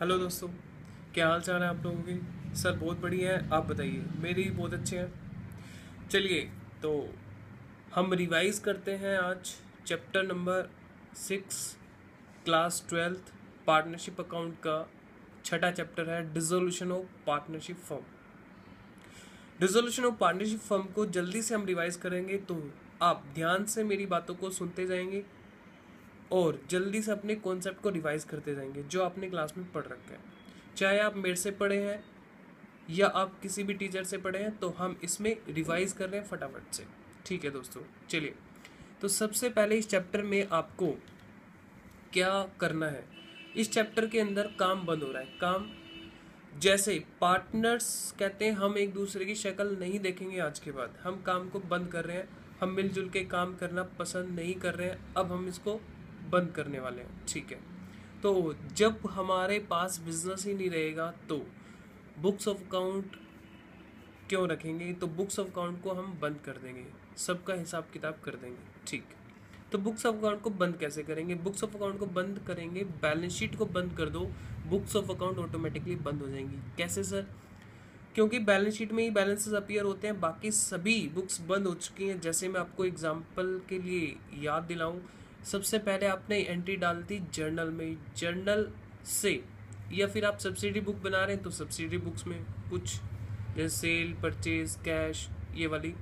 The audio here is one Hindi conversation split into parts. हेलो दोस्तों, क्या हाल चाल है आप लोगों के? सर बहुत बढ़िया है, आप बताइए। मेरे भी बहुत अच्छे हैं। चलिए तो हम रिवाइज़ करते हैं आज chapter number 6 class 12th partnership account का छठा चैप्टर है dissolution of partnership firm. Dissolution of partnership firm को जल्दी से हम रिवाइज़ करेंगे, तो आप ध्यान से मेरी बातों को सुनते जाएंगे और जल्दी से अपने कॉन्सेप्ट को रिवाइज करते जाएंगे जो आपने क्लास में पढ़ रखा है। चाहे आप मेरे से पढ़े हैं या आप किसी भी टीचर से पढ़े हैं, तो हम इसमें रिवाइज कर रहे हैं फटाफट से। ठीक है दोस्तों, चलिए तो सबसे पहले इस चैप्टर में आपको क्या करना है। इस चैप्टर के अंदर काम बंद हो रहा है। काम जैसे पार्टनर्स कहते हैं हम एक दूसरे की शक्ल नहीं देखेंगे आज के बाद। हम काम को बंद कर रहे हैं। हम मिलजुल के काम करना पसंद नहीं कर रहे हैं। अब हम इसको बंद करने वाले हैं। ठीक है, तो जब हमारे पास बिजनेस ही नहीं रहेगा तो बुक्स ऑफ अकाउंट क्यों रखेंगे? तो बुक्स ऑफ अकाउंट को हम बंद कर देंगे, सबका हिसाब किताब कर देंगे। ठीक, तो बुक्स ऑफ अकाउंट को बंद कैसे करेंगे? बुक्स ऑफ अकाउंट को बंद करेंगे, बैलेंस शीट को बंद कर दो, बुक्स ऑफ अकाउंट ऑटोमेटिकली बंद हो जाएंगी। कैसे सर? क्योंकि बैलेंस शीट में ही बैलेंसेस अपीयर होते हैं, बाकी सभी बुक्स बंद हो चुकी हैं। जैसे मैं आपको एग्जाम्पल के लिए याद दिलाऊँ, सबसे पहले आपने एंट्री डाल दी जर्नल में, जर्नल से, या फिर आप सब्सिडी बुक बना रहे हैं तो सब्सिडी बुक्स में कुछ जैसे सेल, परचेज, कैश, ये वाली,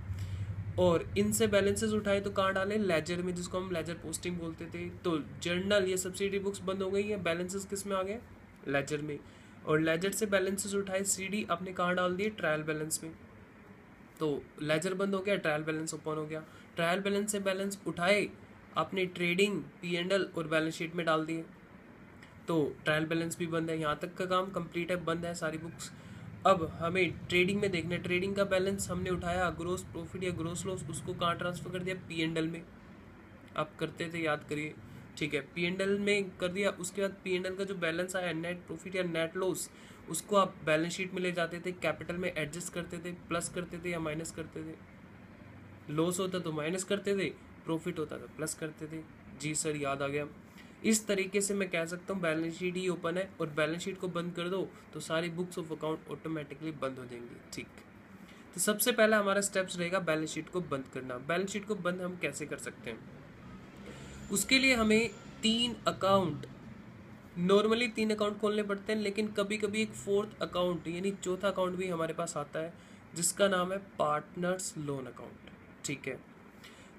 और इनसे बैलेंसेस उठाए तो कहाँ डालें? लेजर में, जिसको हम लेजर पोस्टिंग बोलते थे। तो जर्नल या सब्सिडी बुक्स बंद हो गई है, बैलेंसेस किस में आ गए? लेजर में। और लेजर से बैलेंसेस उठाए सीडी आपने कहाँ डाल दिए? ट्रायल बैलेंस में। तो लेजर बंद हो गया, ट्रायल बैलेंस ओपन हो गया। ट्रायल बैलेंस से बैलेंस उठाए आपने ट्रेडिंग, पी एंड एल और बैलेंस शीट में डाल दिए, तो ट्रायल बैलेंस भी बंद है। यहाँ तक का काम कंप्लीट है, बंद है सारी बुक्स। अब हमें ट्रेडिंग में देखना है, ट्रेडिंग का बैलेंस हमने उठाया, ग्रोस प्रॉफिट या ग्रोस लॉस, उसको कहाँ ट्रांसफ़र कर दिया? पी एंड एल में। आप करते थे, याद करिए। ठीक है, पी एंड एल में कर दिया। उसके बाद पी एंड एल का जो बैलेंस आया, नेट प्रॉफिट या नेट लॉस, उसको आप बैलेंस शीट में ले जाते थे, कैपिटल में एडजस्ट करते थे, प्लस करते थे या माइनस करते थे। लॉस होता तो माइनस करते थे, प्रॉफिट होता था प्लस करते थे। जी सर, याद आ गया। इस तरीके से मैं कह सकता हूँ बैलेंस शीट ही ओपन है, और बैलेंस शीट को बंद कर दो तो सारी बुक्स ऑफ अकाउंट ऑटोमेटिकली बंद हो जाएंगी। ठीक, तो सबसे पहला हमारा स्टेप्स रहेगा बैलेंस शीट को बंद करना। बैलेंस शीट को बंद हम कैसे कर सकते हैं? उसके लिए हमें 3 अकाउंट, नॉर्मली 3 अकाउंट खोलने पड़ते हैं, लेकिन कभी कभी एक 4th अकाउंट यानी चौथा अकाउंट भी हमारे पास आता है, जिसका नाम है पार्टनर्स लोन अकाउंट। ठीक है,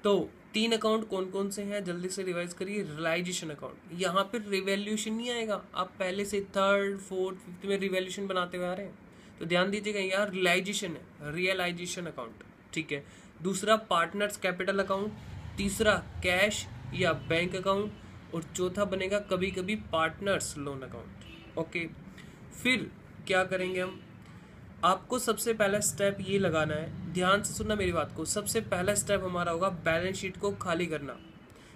तो 3 अकाउंट कौन कौन से हैं जल्दी से रिवाइज करिए। रियलाइजेशन अकाउंट, यहाँ पर रिवैल्यूशन नहीं आएगा। आप पहले से 3rd, 4th, 5th में रिवैल्यूशन बनाते हुए आ रहे हैं, तो ध्यान दीजिएगा यहाँ रियलाइजेशन है, रियलाइजेशन अकाउंट। ठीक है, दूसरा पार्टनर्स कैपिटल अकाउंट, तीसरा कैश या बैंक अकाउंट, और चौथा बनेगा कभी कभी पार्टनर्स लोन अकाउंट। ओके, फिर क्या करेंगे हम? आपको सबसे पहला स्टेप ये लगाना है, ध्यान से सुनना मेरी बात को। सबसे पहला स्टेप हमारा होगा बैलेंस शीट को खाली करना,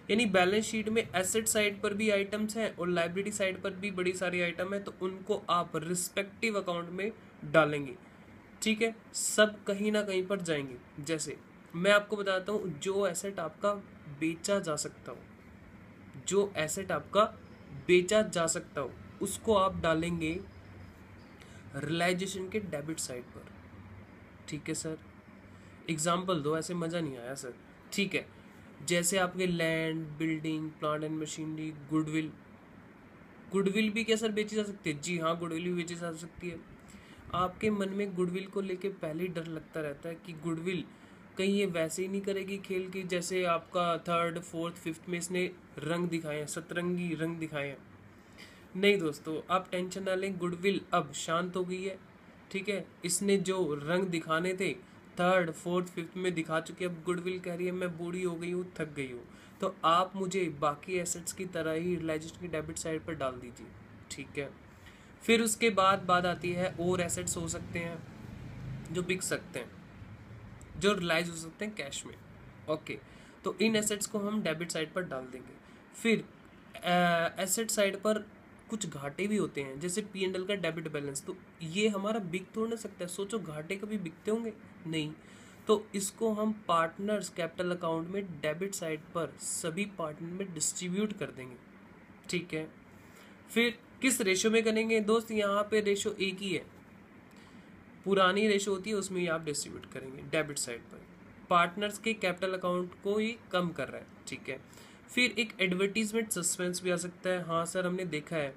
यानी बैलेंस शीट में एसेट साइड पर भी आइटम्स हैं और लायबिलिटी साइड पर भी बड़ी सारी आइटम है, तो उनको आप रिस्पेक्टिव अकाउंट में डालेंगे। ठीक है, सब कहीं ना कहीं पर जाएंगे। जैसे मैं आपको बताता हूँ, जो एसेट आपका बेचा जा सकता हो, जो एसेट आपका बेचा जा सकता हो, उसको आप डालेंगे रियलाइजेशन के डेबिट साइड पर। ठीक है सर, एग्जाम्पल दो, ऐसे मज़ा नहीं आया सर। ठीक है, जैसे आपके land, building, plant and machinery, goodwill. Goodwill भी क्या सर बेची जा सकती है? जी हाँ, गुडविल भी बेची जा सकती है। आपके मन में गुडविल को लेके पहले डर लगता रहता है कि गुडविल कहीं ये वैसे ही नहीं करेगी खेल की, जैसे आपका 3rd, 4th, 5th में इसने रंग दिखाए हैं, सतरंगी रंग दिखाए हैं। नहीं दोस्तों, आप टेंशन ना लें, गुडविल अब शांत हो गई है। ठीक है, इसने जो रंग दिखाने थे 3rd, 4th, 5th में दिखा चुकी है। अब गुडविल कह रही है मैं बूढ़ी हो गई हूँ, थक गई हूँ, तो आप मुझे बाकी एसेट्स की तरह ही रियलाइजेशन की डेबिट साइड पर डाल दीजिए। ठीक है, फिर उसके बाद बात आती है और एसेट्स हो सकते हैं जो बिक सकते हैं, जो रियलाइज हो सकते हैं कैश में। ओके, तो इन एसेट्स को हम डेबिट साइड पर डाल देंगे। फिर एसेट साइड पर कुछ घाटे भी होते हैं, जैसे पी एंड एल का डेबिट बैलेंस, तो ये हमारा बिक थोड़ा ना सकता है। सोचो घाटे कभी बिकते होंगे? नहीं, तो इसको हम पार्टनर्स कैपिटल अकाउंट में डेबिट साइड पर सभी पार्टनर में डिस्ट्रीब्यूट कर देंगे। ठीक है, फिर किस रेशो में करेंगे दोस्त? यहाँ पे रेशो एक ही है, पुरानी रेशो होती है उसमें ही आप डिस्ट्रीब्यूट करेंगे। डेबिट साइड पर पार्टनर्स के कैपिटल अकाउंट को ही कम कर रहा है, ठीक है। फिर एक एडवर्टीजमेंट सस्पेंस भी आ सकता है, हाँ सर हमने देखा है।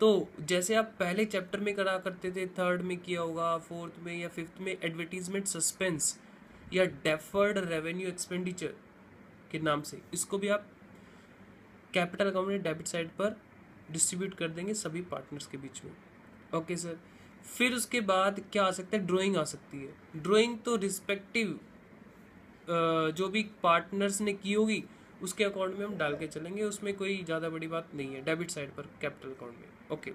तो जैसे आप पहले चैप्टर में करा करते थे, थर्ड में किया होगा, फोर्थ में या फिफ्थ में, एडवर्टीजमेंट सस्पेंस या डेफर्ड रेवेन्यू एक्सपेंडिचर के नाम से, इसको भी आप कैपिटल अकाउंट या डेबिट साइड पर डिस्ट्रीब्यूट कर देंगे सभी पार्टनर्स के बीच में। ओके सर, फिर उसके बाद क्या आ सकता है? ड्राइंग आ सकती है। ड्राइंग तो रिस्पेक्टिव जो भी पार्टनर्स ने की होगी उसके अकाउंट में हम डाल के चलेंगे, उसमें कोई ज़्यादा बड़ी बात नहीं है, डेबिट साइड पर कैपिटल अकाउंट में। ओके,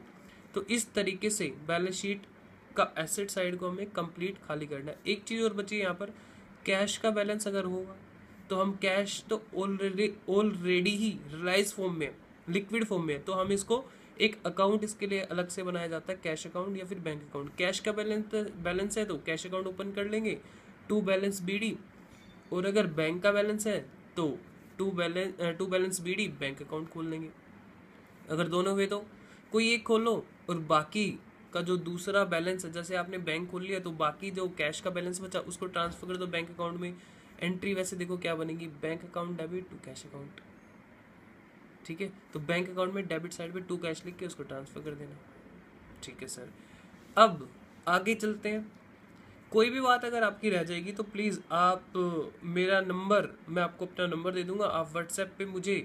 तो इस तरीके से बैलेंस शीट का एसेट साइड को हमें कंप्लीट खाली करना है। एक चीज़ और बची यहाँ पर, कैश का बैलेंस अगर होगा तो हम कैश तो ऑलरेडी ही रिलाइज फॉर्म में, लिक्विड फॉर्म में है, तो हम इसको एक अकाउंट इसके लिए अलग से बनाया जाता है, कैश अकाउंट या फिर बैंक अकाउंट। कैश का बैलेंस है तो कैश अकाउंट ओपन कर लेंगे, टू बैलेंस बीडी, और अगर बैंक का बैलेंस है तो to balance BD bank account खोल लेंगे। अगर दोनों हुए तो कोई एक खोलो और बाकी का जो दूसरा बैलेंस है, जैसे आपने बैंक खोल लिया तो बाकी जो कैश का बैलेंस बचा उसको ट्रांसफर कर दो बैंक अकाउंट में। एंट्री वैसे देखो क्या बनेगी, bank account debit to cash account, ठीक है। तो बैंक अकाउंट में डेबिट साइड पे टू कैश लिख के उसको ट्रांसफर कर देना, ठीक है सर। अब आगे चलते हैं, कोई भी बात अगर आपकी रह जाएगी तो प्लीज़ आप मेरा नंबर, मैं आपको अपना नंबर दे दूंगा, आप व्हाट्सएप पे मुझे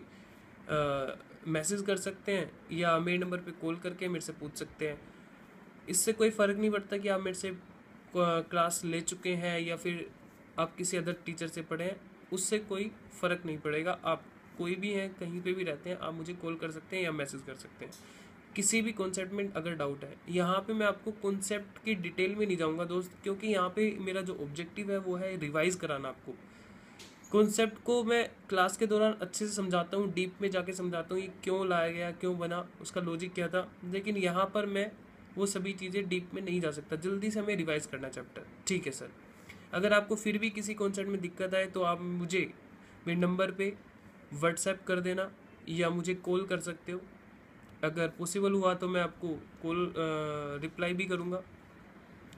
मैसेज कर सकते हैं या मेरे नंबर पे कॉल करके मेरे से पूछ सकते हैं। इससे कोई फ़र्क नहीं पड़ता कि आप मेरे से क्लास ले चुके हैं या फिर आप किसी अदर टीचर से पढ़े हैं, उससे कोई फ़र्क नहीं पड़ेगा। आप कोई भी हैं, कहीं पे भी रहते हैं, आप मुझे कॉल कर सकते हैं या मैसेज कर सकते हैं किसी भी कॉन्सेप्ट में अगर डाउट है। यहाँ पे मैं आपको कॉन्सेप्ट की डिटेल में नहीं जाऊँगा दोस्त, क्योंकि यहाँ पे मेरा जो ऑब्जेक्टिव है वो है रिवाइज़ कराना आपको। कॉन्सेप्ट को मैं क्लास के दौरान अच्छे से समझाता हूँ, डीप में जाके समझाता हूँ ये क्यों लाया गया, क्यों बना, उसका लॉजिक क्या था, लेकिन यहाँ पर मैं वो सभी चीज़ें डीप में नहीं जा सकता, जल्दी से हमें रिवाइज़ करना चैप्टर, ठीक है सर। अगर आपको फिर भी किसी कॉन्सेप्ट में दिक्कत आए तो आप मुझे मेरे नंबर पे व्हाट्सएप कर देना या मुझे कॉल कर सकते हो, अगर पॉसिबल हुआ तो मैं आपको कॉल रिप्लाई भी करूँगा,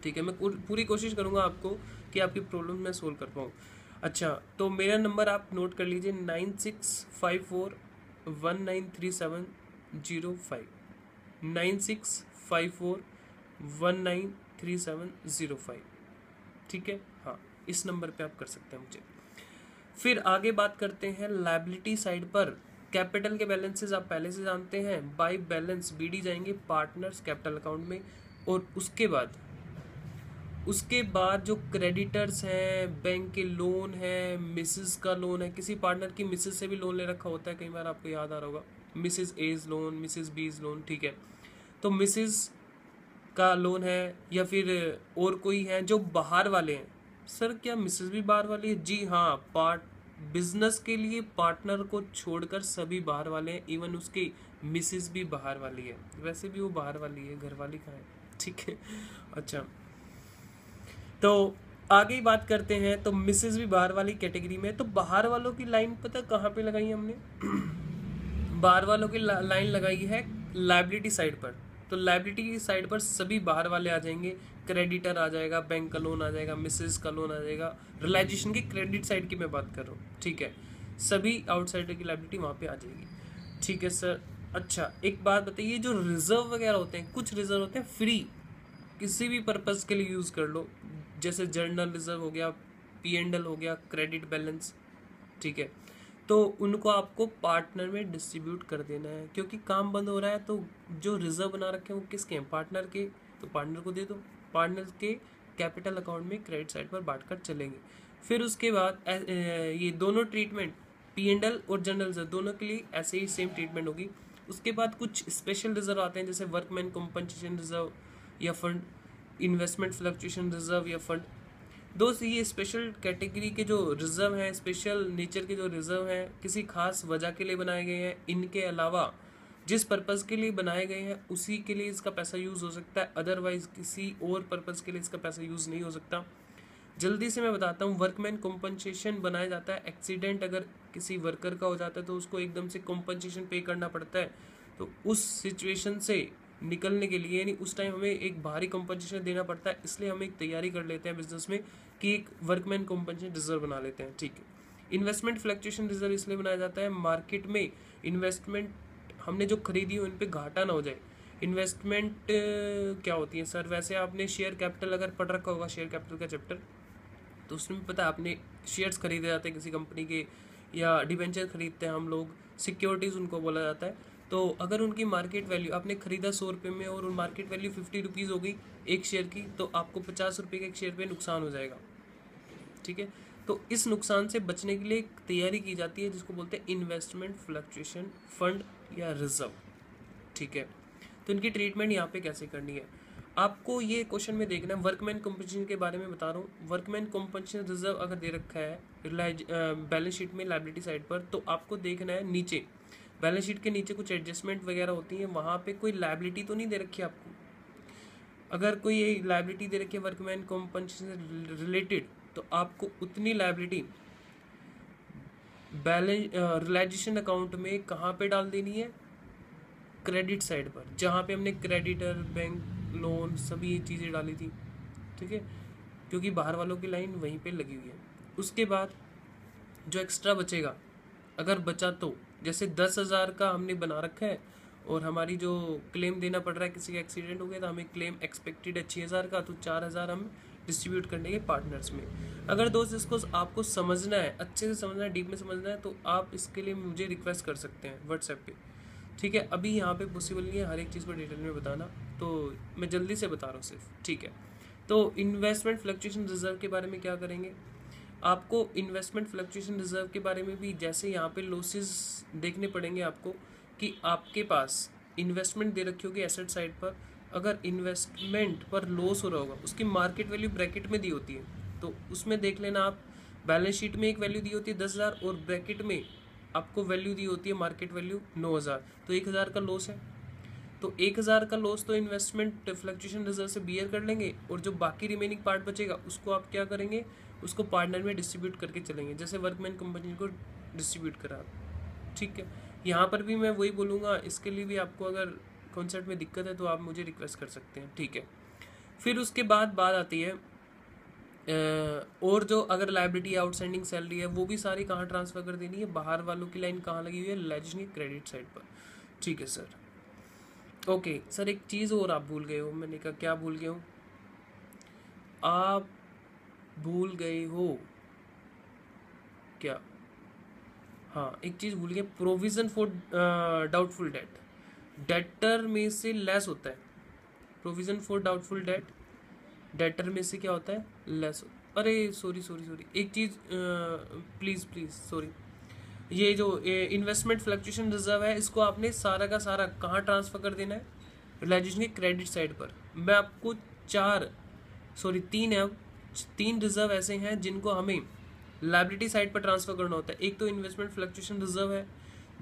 ठीक है। मैं पूरी कोशिश करूँगा आपको कि आपकी प्रॉब्लम मैं सोल्व कर पाऊँ। अच्छा, तो मेरा नंबर आप नोट कर लीजिए, 9654193705, 9654193705, ठीक है। हाँ, इस नंबर पे आप कर सकते हैं मुझे। फिर आगे बात करते हैं लायबिलिटी साइड पर। कैपिटल के बैलेंसेस आप पहले से जानते हैं, बाय बैलेंस बीडी जाएंगे पार्टनर्स कैपिटल अकाउंट में, और उसके बाद जो क्रेडिटर्स हैं, बैंक के लोन है, मिसेस का लोन है, किसी पार्टनर की मिसेस से भी लोन ले रखा होता है, कई बार आपको याद आ रहा होगा, Mrs A's loan, Mrs B's loan, ठीक है। तो मिसेस का लोन है या फिर और कोई है जो बाहर वाले हैं। सर क्या मिसेस भी बाहर वाली है? जी हाँ, बिजनेस के लिए पार्टनर को छोड़कर सभी बाहर वाले हैं, इवन उसकी मिसेस भी बाहर वाली है, वैसे भी वो बाहर वाली है, घर वाली कहाँ है, ठीक है। अच्छा, तो आगे बात करते हैं, तो मिसेस भी बाहर वाली कैटेगरी में है, तो बाहर वालों की लाइन पता कहाँ पे लगाई हमने? बाहर वालों की लाइन लगाई है लायबिलिटी साइड पर। तो लायबिलिटी की साइड पर सभी बाहर वाले आ जाएंगे, क्रेडिटर आ जाएगा, बैंक का लोन आ जाएगा, मिसेस का लोन आ जाएगा, रिलाइजेशन की क्रेडिट साइड की मैं बात कर रहा हूँ, ठीक है। सभी आउटसाइडर की लायबिलिटी वहाँ पे आ जाएगी, ठीक है सर। अच्छा, एक बात बताइए, जो रिजर्व वगैरह होते हैं, कुछ रिजर्व होते हैं फ्री, किसी भी पर्पज़ के लिए यूज़ कर लो, जैसे जर्नल रिजर्व हो गया, पी एंड एल हो गया, क्रेडिट बैलेंस, ठीक है। तो उनको आपको पार्टनर में डिस्ट्रीब्यूट कर देना है, क्योंकि काम बंद हो रहा है, तो जो रिजर्व बना रखे हैं वो किसके हैं? पार्टनर के, तो पार्टनर को दे दो, पार्टनर के कैपिटल अकाउंट में क्रेडिट साइड पर बांट कर चलेंगे। फिर उसके बाद ये दोनों ट्रीटमेंट, पी एंड एल और जनरल रिजर्व, दोनों के लिए ऐसे ही सेम ट्रीटमेंट होगी। उसके बाद कुछ स्पेशल रिजर्व आते हैं, जैसे वर्कमैन कॉम्पनसेशन रिजर्व या फंड, इन्वेस्टमेंट फ्लक्चुएशन रिजर्व या फंड। दोस्त ये स्पेशल कैटेगरी के जो रिज़र्व हैं, स्पेशल नेचर के जो रिज़र्व हैं, किसी खास वजह के लिए बनाए गए हैं, इनके अलावा जिस पर्पज़ के लिए बनाए गए हैं उसी के लिए इसका पैसा यूज़ हो सकता है, अदरवाइज़ किसी और पर्पज़ के लिए इसका पैसा यूज़ नहीं हो सकता। जल्दी से मैं बताता हूँ, वर्कमैन कॉम्पनसेशन बनाया जाता है, एक्सीडेंट अगर किसी वर्कर का हो जाता है तो उसको एकदम से कॉम्पनसेशन पे करना पड़ता है, तो उस सिचुएशन से निकलने के लिए यानी उस टाइम हमें एक भारी कंपनसेशन देना पड़ता है, इसलिए हम एक तैयारी कर लेते हैं बिजनेस में कि एक वर्कमैन कंपनसेशन रिजर्व बना लेते हैं। ठीक है, इन्वेस्टमेंट फ्लक्चुएशन रिजर्व इसलिए बनाया जाता है मार्केट में इन्वेस्टमेंट हमने जो खरीदी हो इन पे घाटा ना हो जाए। इन्वेस्टमेंट क्या होती है सर? वैसे आपने शेयर कैपिटल अगर पढ़ रखा होगा, शेयर कैपिटल का चैप्टर, तो उसमें पता आपने शेयर्स खरीदे जाते हैं किसी कंपनी के, या डिबेंचर खरीदते हैं हम लोग, सिक्योरिटीज़ उनको बोला जाता है। तो अगर उनकी मार्केट वैल्यू आपने खरीदा 100 रुपये में और मार्केट वैल्यू 50 रुपीज़ हो गई एक शेयर की, तो आपको 50 रुपये के एक शेयर पर नुकसान हो जाएगा। ठीक है, तो इस नुकसान से बचने के लिए एक तैयारी की जाती है जिसको बोलते हैं इन्वेस्टमेंट फ्लक्चुएशन फंड या रिजर्व। ठीक है, तो इनकी ट्रीटमेंट यहाँ पे कैसे करनी है आपको ये क्वेश्चन में देखना है। वर्कमैन कंपनसेशन के बारे में बता रहा हूँ। वर्कमैन कंपनसेशन रिजर्व अगर दे रखा है बैलेंस शीट में लायबिलिटी साइड पर, तो आपको देखना है नीचे बैलेंस शीट के नीचे कुछ एडजस्टमेंट वगैरह होती है, वहाँ पर कोई लायबिलिटी तो नहीं दे रखी है आपको। अगर कोई लायबिलिटी दे रखी है वर्कमैन कंपनसेशन रिलेटेड, तो आपको उतनी लायबिलिटी बैलेंस रियलाइजेशन अकाउंट में कहाँ पे डाल देनी है? क्रेडिट साइड पर, जहाँ पे हमने क्रेडिटर, बैंक, लोन सभी ये चीज़ें डाली थी। ठीक है, क्योंकि बाहर वालों की लाइन वहीं पे लगी हुई है। उसके बाद जो एक्स्ट्रा बचेगा, अगर बचा तो, जैसे 10,000 का हमने बना रखा है और हमारी जो क्लेम देना पड़ रहा है, किसी का एक्सीडेंट हो गया तो हमें क्लेम एक्सपेक्टेड है 6,000 का, तो 4,000 हम डिस्ट्रीब्यूट करने के पार्टनर्स में। अगर दोस्त इसको आपको समझना है, अच्छे से समझना है, डीप में समझना है, तो आप इसके लिए मुझे रिक्वेस्ट कर सकते हैं व्हाट्सएप पे। ठीक है, अभी यहाँ पे पॉसिबल नहीं है हर एक चीज़ को डिटेल में बताना, तो मैं जल्दी से बता रहा हूँ सिर्फ। ठीक है, तो इन्वेस्टमेंट फ्लक्चुएशन रिजर्व के बारे में क्या करेंगे, आपको इन्वेस्टमेंट फ्लक्चुएशन रिजर्व के बारे में भी जैसे यहाँ पर लॉसेस देखने पड़ेंगे आपको कि आपके पास इन्वेस्टमेंट दे रखी होगी एसेट साइड पर, अगर इन्वेस्टमेंट पर लॉस हो रहा होगा, उसकी मार्केट वैल्यू ब्रैकेट में दी होती है, तो उसमें देख लेना आप बैलेंस शीट में एक वैल्यू दी होती है 10,000 और ब्रैकेट में आपको वैल्यू दी होती है मार्केट वैल्यू 9,000, तो 1,000 का लॉस है। तो 1,000 का लॉस तो इन्वेस्टमेंट फ्लक्चुएशन रिजर्व से बियर कर लेंगे, और जो बाकी रिमेनिंग पार्ट बचेगा उसको आप क्या करेंगे, उसको पार्टनर में डिस्ट्रीब्यूट करके चलेंगे, जैसे वर्कमैन कंपनी को डिस्ट्रीब्यूट करा। ठीक है, यहाँ पर भी मैं वही बोलूँगा, इसके लिए भी आपको अगर कॉन्सेप्ट में दिक्कत है तो आप मुझे रिक्वेस्ट कर सकते हैं। ठीक है, फिर उसके बाद बात आती है और जो अगर लायबिलिटी आउटस्टैंडिंग सैलरी है वो भी सारी कहाँ ट्रांसफ़र कर देनी है, बाहर वालों की लाइन कहाँ लगी हुई है, लेजनी क्रेडिट साइड पर। ठीक है सर, ओके सर, एक चीज़ और आप भूल गए हो। मैंने कहा क्या भूल गए हो? आप भूल गए हो क्या? हाँ, एक चीज़ भूल गए, provision for doubtful debt debtor में से लेस होता है। Provision for doubtful debt debtor में से क्या होता है? लेस होता। अरे सॉरी, एक चीज़ प्लीज़ सॉरी, ये जो इन्वेस्टमेंट फ्लक्चुएशन रिजर्व है इसको आपने सारा का सारा कहाँ ट्रांसफ़र कर देना है? रियलाइजेशन की क्रेडिट साइड पर। मैं आपको तीन रिजर्व ऐसे हैं जिनको हमें लायबिलिटी साइड पर ट्रांसफ़र करना होता है। एक तो इन्वेस्टमेंट फ्लक्चुएशन रिजर्व है,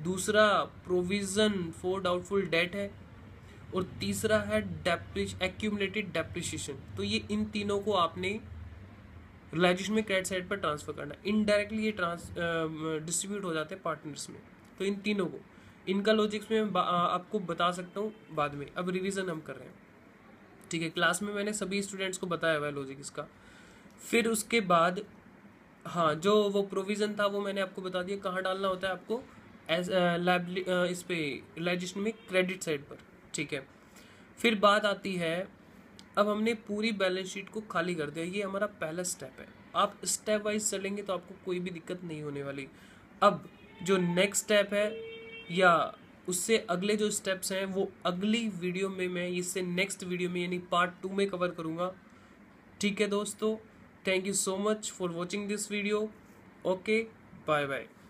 दूसरा प्रोविज़न फॉर डाउटफुल डेट है, और तीसरा है एक्यूमुलेटेड डेप्रिसिएशन। तो ये इन तीनों को आपने रियलाइजेशन में क्रेडिट साइड पर ट्रांसफ़र करना है। इनडायरेक्टली ये डिस्ट्रीब्यूट हो जाते हैं पार्टनर्स में। तो इन तीनों को, इनका लॉजिक्स में आपको बता सकता हूँ बाद में, अब रिवीजन हम कर रहे हैं। ठीक है, क्लास में मैंने सभी स्टूडेंट्स को बताया हुआ है लॉजिक इसका। फिर उसके बाद हाँ, जो वो प्रोविज़न था वो मैंने आपको बता दिया कहाँ डालना होता है आपको, इस पे रियलाइजेशन में क्रेडिट साइड पर। ठीक है, फिर बात आती है, अब हमने पूरी बैलेंस शीट को खाली कर दिया, ये हमारा पहला स्टेप है। आप स्टेप वाइज चलेंगे तो आपको कोई भी दिक्कत नहीं होने वाली। अब जो नेक्स्ट स्टेप है या उससे अगले जो स्टेप्स हैं वो अगली वीडियो में, मैं इससे नेक्स्ट वीडियो में यानी पार्ट 2 में कवर करूँगा। ठीक है दोस्तों, thank you so much for watching this video. Okay, bye bye.